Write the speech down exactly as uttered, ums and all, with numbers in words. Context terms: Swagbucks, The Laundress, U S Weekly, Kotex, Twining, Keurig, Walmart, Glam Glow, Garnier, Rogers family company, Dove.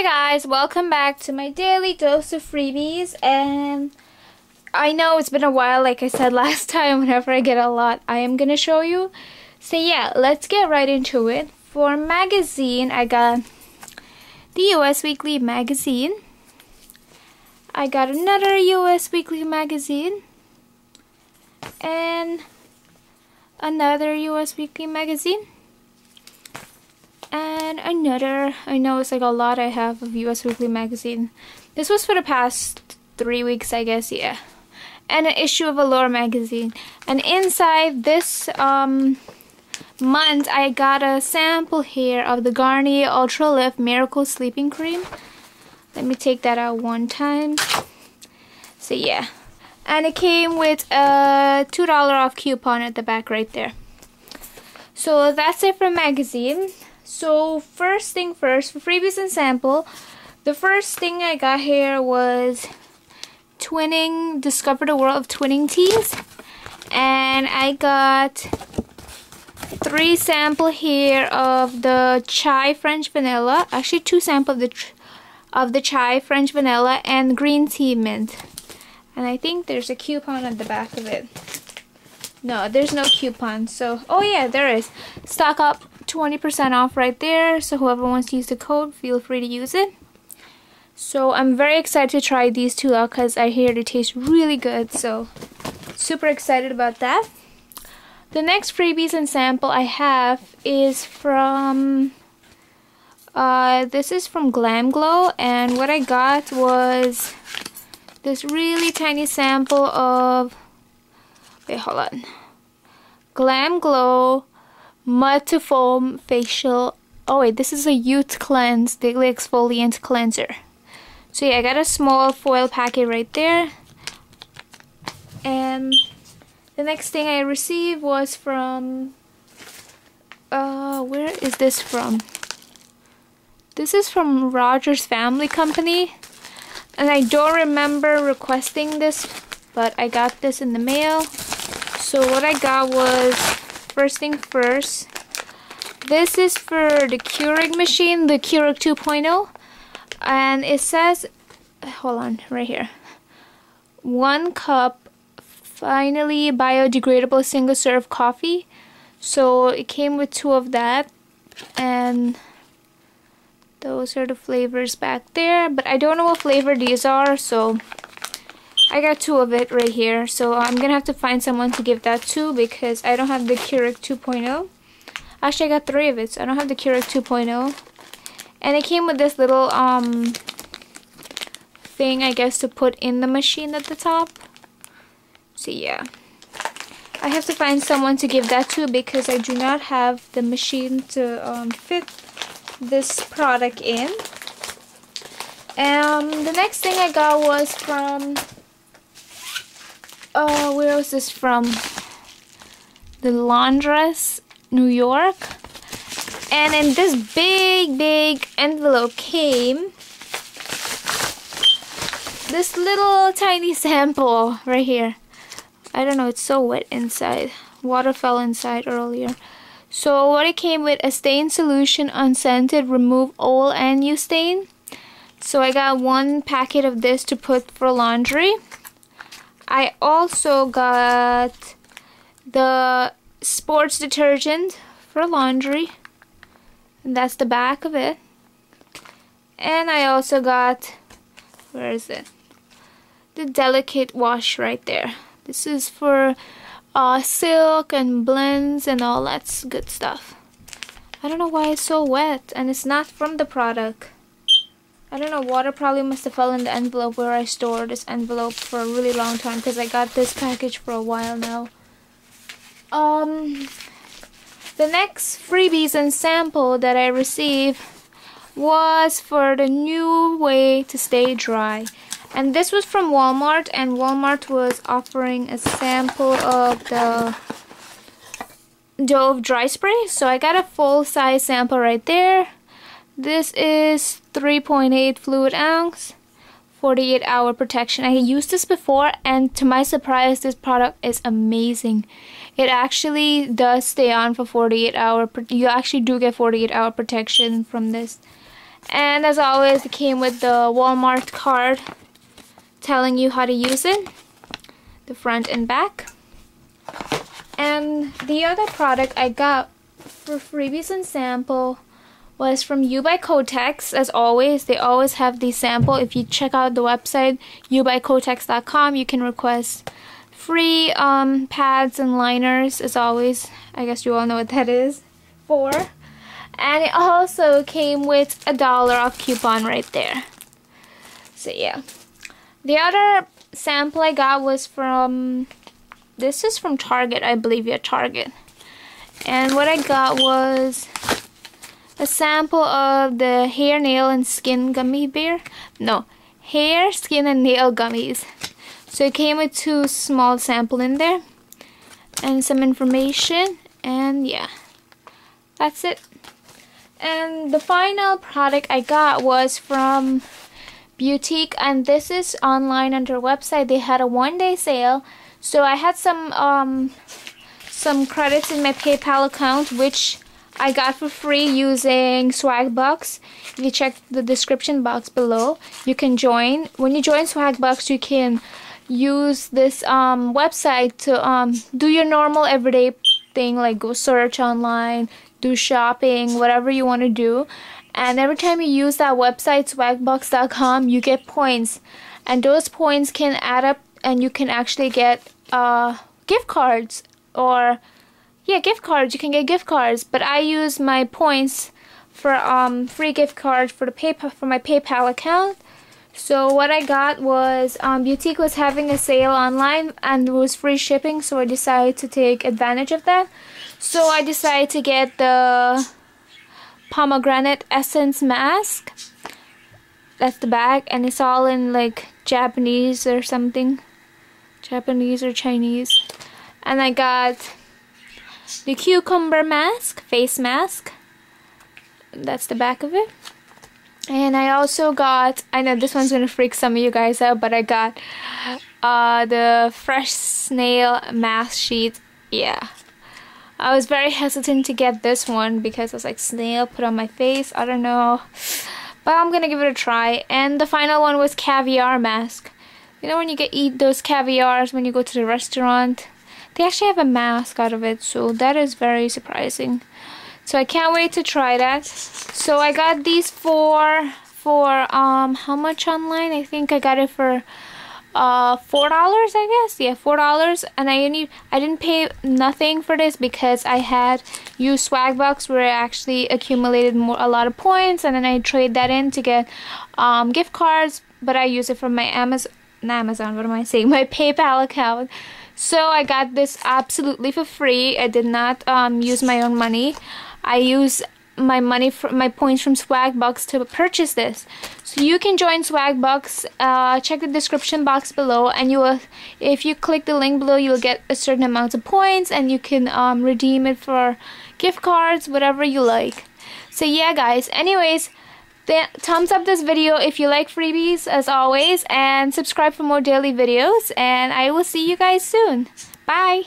Hey guys, welcome back to my daily dose of freebies. And I know it's been a while, like I said last time, whenever I get a lot I am gonna show you. So yeah, let's get right into it. For magazine, I got the U S Weekly magazine. I got another U S Weekly magazine and another U S Weekly magazine and another. I know it's like a lot I have of U S Weekly magazine. This was for the past three weeks, I guess, yeah. And an issue of Allure magazine. And inside this um, month, I got a sample here of the Garnier Ultra Lift Miracle Sleeping Cream. Let me take that out one time. So yeah. And it came with a two dollar off coupon at the back right there. So that's it for magazine. So first thing first, for freebies and sample, the first thing I got here was Twining, Discover the World of Twining Teas. And I got three sample here of the chai French vanilla. Actually two sample of the, of the chai French vanilla and green tea mint. And I think there's a coupon at the back of it. No, there's no coupon. So, oh yeah, there is. Stock up twenty percent off right there. So whoever wants to use the code, feel free to use it. So I'm very excited to try these two out because I hear they taste really good. So super excited about that. The next freebies and sample I have is from... Uh, this is from Glam Glow. And what I got was... this really tiny sample of, wait, hold on, Glam Glow Mud to Foam Facial. Oh wait, this is a Youth Cleanse Daily Exfoliant Cleanser. So yeah, I got a small foil packet right there. And the next thing I received was from, uh, where is this from? This is from Rogers Family Company. And I don't remember requesting this, but I got this in the mail. So what I got was, first thing first, this is for the Keurig machine, the Keurig two point oh. And it says, hold on, right here. One cup, finally biodegradable single serve coffee. So it came with two of that. And... those are the flavors back there, but I don't know what flavor these are, so I got two of it right here. So I'm gonna have to find someone to give that to because I don't have the Keurig two point oh. Actually, I got three of it, so I don't have the Keurig two point oh. And it came with this little um thing, I guess, to put in the machine at the top. So yeah, I have to find someone to give that to because I do not have the machine to um, fit this product in. Um the next thing I got was from oh uh, where was this from? The Laundress, New York. And in this big big envelope came this little tiny sample right here. I don't know, it's so wet inside. Water fell inside earlier. So what it came with, a stain solution, unscented, remove old and new stain. So I got one packet of this to put for laundry. I also got the sports detergent for laundry. And that's the back of it. And I also got, where is it? The delicate wash right there. This is for... Uh, silk and blends and all that good stuff. I don't know why it's so wet and it's not from the product. I don't know, water probably must have fallen in the envelope where I stored this envelope for a really long time because I got this package for a while now. Um, the next freebies and sample that I received was for the new way to stay dry. And this was from Walmart, and Walmart was offering a sample of the Dove dry spray. So I got a full size sample right there. This is three point eight fluid ounce, forty-eight hour protection. I used this before, and to my surprise, this product is amazing. It actually does stay on for forty-eight hour. You actually do get forty-eight hour protection from this. And as always, it came with the Walmart card telling you how to use it, the front and back. And the other product I got for freebies and sample was from You by Kotex. As always, they always have the sample. If you check out the website, you by kotex dot com, you can request free um, pads and liners, as always. I guess you all know what that is for. And it also came with a dollar off coupon right there. So yeah. The other sample I got was from, this is from Target, I believe, yeah, Target. And what I got was a sample of the hair, nail, and skin gummy bear. No, hair, skin, and nail gummies. So it came with two small samples in there. And some information. And yeah, that's it. And the final product I got was from Boutique. And this is online on their website. They had a one-day sale. So I had some, um, some credits in my PayPal account, which I got for free using Swagbucks. If you check the description box below, you can join. When you join Swagbucks, you can use this um, website to um, do your normal everyday thing, like go search online, do shopping, whatever you want to do. And every time you use that website, swagbucks dot com, you get points. And those points can add up, and you can actually get uh, gift cards or... Yeah, gift cards. You can get gift cards, but I use my points for um free gift cards for the PayPal for my PayPal account. So what I got was um, Boutique was having a sale online and it was free shipping, so I decided to take advantage of that. So I decided to get the pomegranate essence mask. That's the bag, and it's all in like Japanese or something, Japanese or Chinese, and I got the cucumber mask, face mask. That's the back of it. And I also got, I know this one's gonna freak some of you guys out, but I got uh, the fresh snail mask sheet. Yeah, I was very hesitant to get this one because I was like, snail put on my face, I don't know, but I'm gonna give it a try. And the final one was caviar mask. You know when you get eat those caviars when you go to the restaurant? They actually have a mask out of it, so that is very surprising. So I can't wait to try that. So I got these for for um how much online? I think I got it for uh four dollars, I guess. Yeah, four dollars. And I only I didn't pay nothing for this because I had used Swagbucks, where I actually accumulated more a lot of points, and then I trade that in to get um gift cards. But I use it from my Amazon, not Amazon. What am I saying? My PayPal account. So I got this absolutely for free. I did not um, use my own money. I used my money, for, my points from Swagbucks to purchase this. So you can join Swagbucks. Uh, check the description box below, and you will, if you click the link below, you will get a certain amount of points, and you can um, redeem it for gift cards, whatever you like. So yeah, guys. Anyways. Th- thumbs up this video if you like freebies, as always, and subscribe for more daily videos, and I will see you guys soon. Bye!